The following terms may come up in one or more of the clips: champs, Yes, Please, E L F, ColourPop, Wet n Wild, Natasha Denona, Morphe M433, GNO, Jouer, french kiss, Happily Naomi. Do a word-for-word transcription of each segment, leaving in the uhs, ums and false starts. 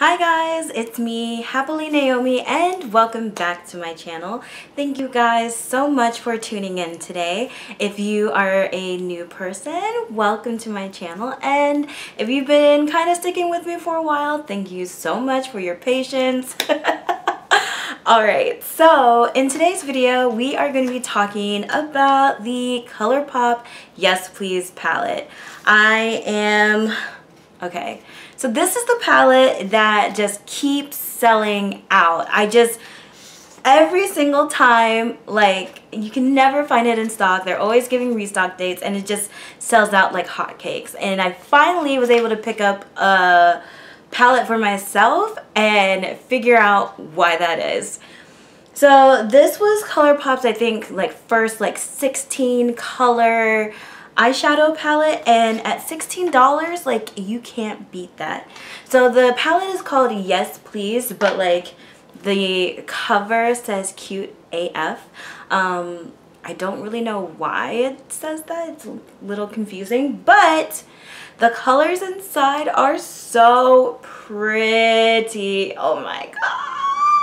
Hi guys, it's me, Happily Naomi, and welcome back to my channel. Thank you guys so much for tuning in today. If you are a new person, welcome to my channel, and if you've been kind of sticking with me for a while, thank you so much for your patience. Alright, so in today's video, we are going to be talking about the ColourPop Yes Please palette. I am... okay, so this is the palette that just keeps selling out. I just, every single time, like, you can never find it in stock. They're always giving restock dates, and it just sells out like hotcakes. And I finally was able to pick up a palette for myself and figure out why that is. So this was ColourPop's, I think, like, first, like, sixteen color eyeshadow palette, and at sixteen dollars, like, you can't beat that. So the palette is called Yes Please, but like the cover says cute A F. um I don't really know why it says that. It's a little confusing, but the colors inside are so pretty. Oh my god.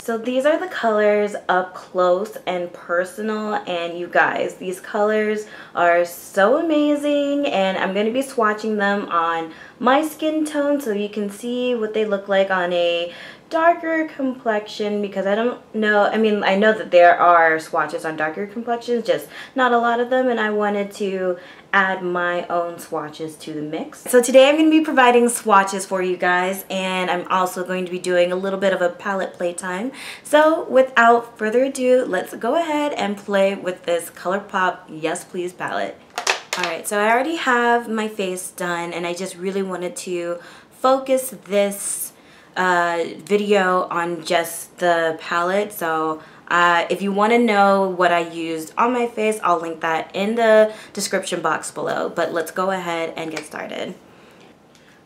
So these are the colors up close and personal, and you guys, these colors are so amazing, and I'm going to be swatching them on my skin tone so you can see what they look like on a darker complexion, because I don't know, I mean, I know that there are swatches on darker complexions, just not a lot of them, and I wanted to add my own swatches to the mix. So today I'm going to be providing swatches for you guys, and I'm also going to be doing a little bit of a palette playtime. So without further ado, let's go ahead and play with this ColourPop Yes Please palette. Alright, so I already have my face done, and I just really wanted to focus this uh, video on just the palette. So Uh, if you want to know what I used on my face, I'll link that in the description box below. But let's go ahead and get started.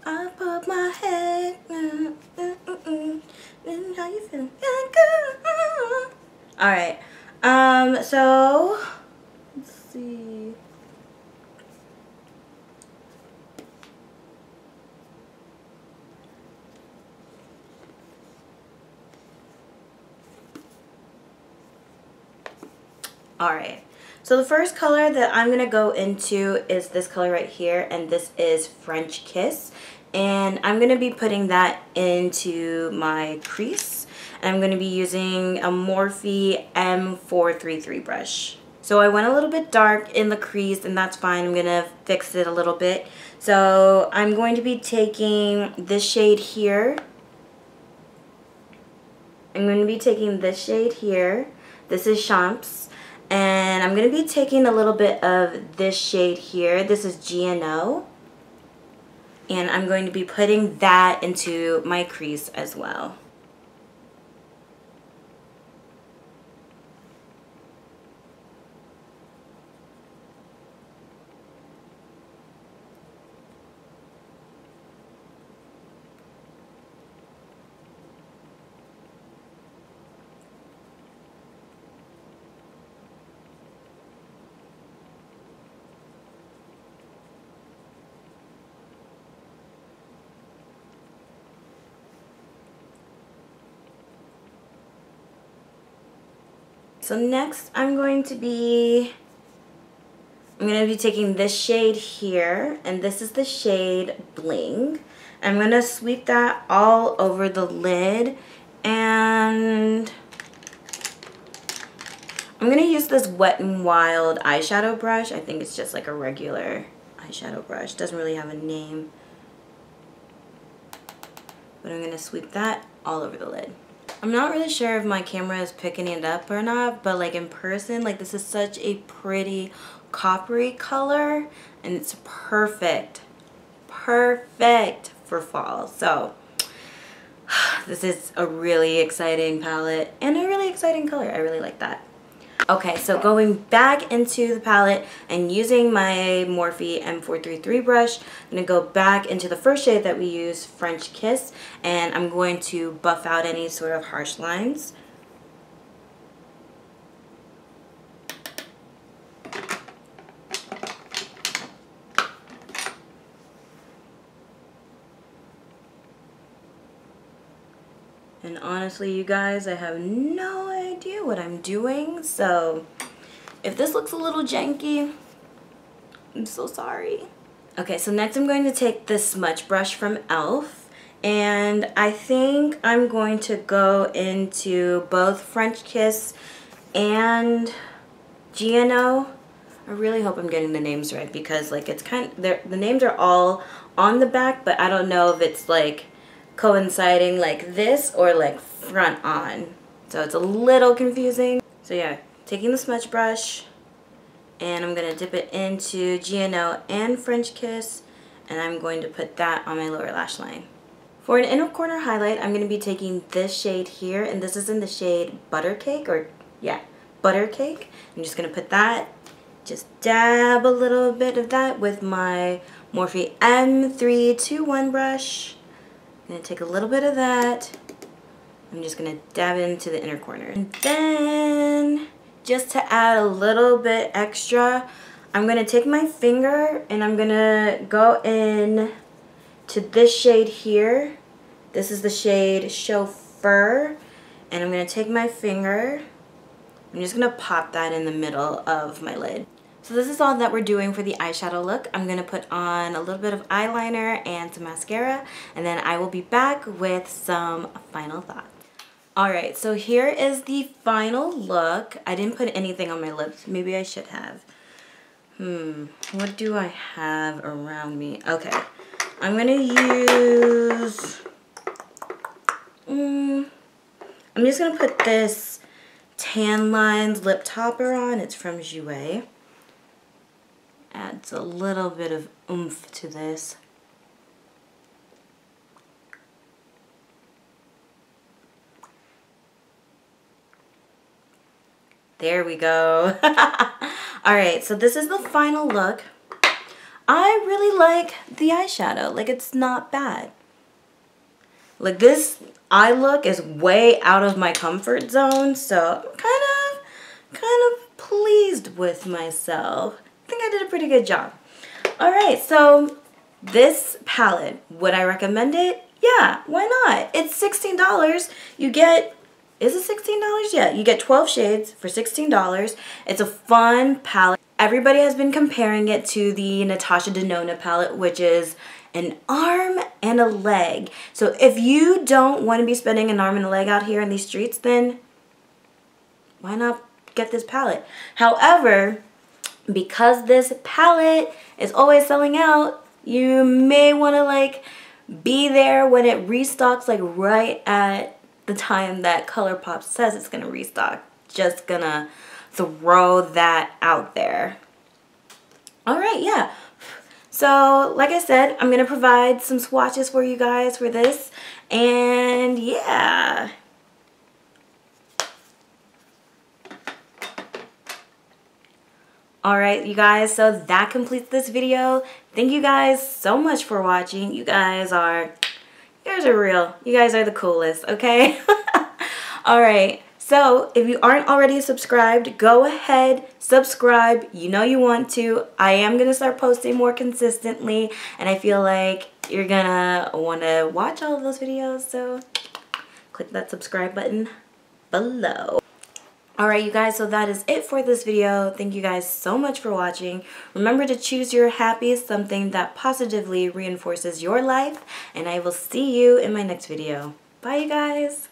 I put my head mm, mm, mm, mm, how you feeling? Alright, um, so let's see. Alright, so the first color that I'm going to go into is this color right here, and this is French Kiss. And I'm going to be putting that into my crease, and I'm going to be using a Morphe M four thirty-three brush. So I went a little bit dark in the crease, and that's fine. I'm going to fix it a little bit. So I'm going to be taking this shade here. I'm going to be taking this shade here. This is Champs. And I'm going to be taking a little bit of this shade here. This is G N O. And I'm going to be putting that into my crease as well. So next I'm going to be, I'm going to be taking this shade here, and this is the shade Bling. I'm going to sweep that all over the lid, and I'm going to use this Wet n Wild eyeshadow brush. I think it's just like a regular eyeshadow brush. Doesn't really have a name. But I'm going to sweep that all over the lid. I'm not really sure if my camera is picking it up or not, but like in person, like this is such a pretty coppery color, and it's perfect, perfect for fall. So this is a really exciting palette and a really exciting color. I really like that. Okay, so going back into the palette and using my Morphe M four thirty-three brush, I'm going to go back into the first shade that we used, French Kiss, and I'm going to buff out any sort of harsh lines. And honestly, you guys, I have no idea what I'm doing. So if this looks a little janky, I'm so sorry. Okay, so next I'm going to take this smudge brush from E L F and I think I'm going to go into both French Kiss and G N O. I really hope I'm getting the names right because like it's kind of, the names are all on the back, but I don't know if it's like coinciding like this or like front on. So it's a little confusing. So yeah, taking the smudge brush and I'm going to dip it into G N O and French Kiss and I'm going to put that on my lower lash line. For an inner corner highlight, I'm going to be taking this shade here, and this is in the shade Butter Cake, or yeah, Butter Cake. I'm just going to put that, just dab a little bit of that with my Morphe M three twenty-one brush. I'm going to take a little bit of that. I'm just going to dab into the inner corner. And then, just to add a little bit extra, I'm going to take my finger and I'm going to go in to this shade here. This is the shade Chauffeur. And I'm going to take my finger. I'm just going to pop that in the middle of my lid. So this is all that we're doing for the eyeshadow look. I'm going to put on a little bit of eyeliner and some mascara. And then I will be back with some final thoughts. Alright, so here is the final look. I didn't put anything on my lips. Maybe I should have. Hmm, what do I have around me? Okay, I'm going to use... Um, I'm just going to put this Tan Lines lip topper on. It's from Jouer. Adds a little bit of oomph to this. There we go. Alright, so this is the final look. I really like the eyeshadow. Like, it's not bad. Like, this eye look is way out of my comfort zone, so I'm kind of, kind of pleased with myself. I think I did a pretty good job. Alright, so this palette, would I recommend it? Yeah, why not? It's sixteen dollars. You get... Is it sixteen dollars? Yeah, you get twelve shades for sixteen dollars. It's a fun palette. Everybody has been comparing it to the Natasha Denona palette, which is an arm and a leg. So if you don't want to be spending an arm and a leg out here in these streets, then why not get this palette? However, because this palette is always selling out, you may want to like be there when it restocks, like right at the time that ColourPop says it's gonna restock. Just gonna throw that out there. Alright, yeah. So, like I said, I'm gonna provide some swatches for you guys for this. And yeah. Alright, you guys, so that completes this video. Thank you guys so much for watching. You guys are... You guys are real. You guys are the coolest, okay? Alright, so if you aren't already subscribed, go ahead, subscribe. You know you want to. I am going to start posting more consistently, and I feel like you're going to want to watch all of those videos, so click that subscribe button below. Alright you guys, so that is it for this video. Thank you guys so much for watching. Remember to choose your happiest, something that positively reinforces your life, and I will see you in my next video. Bye you guys!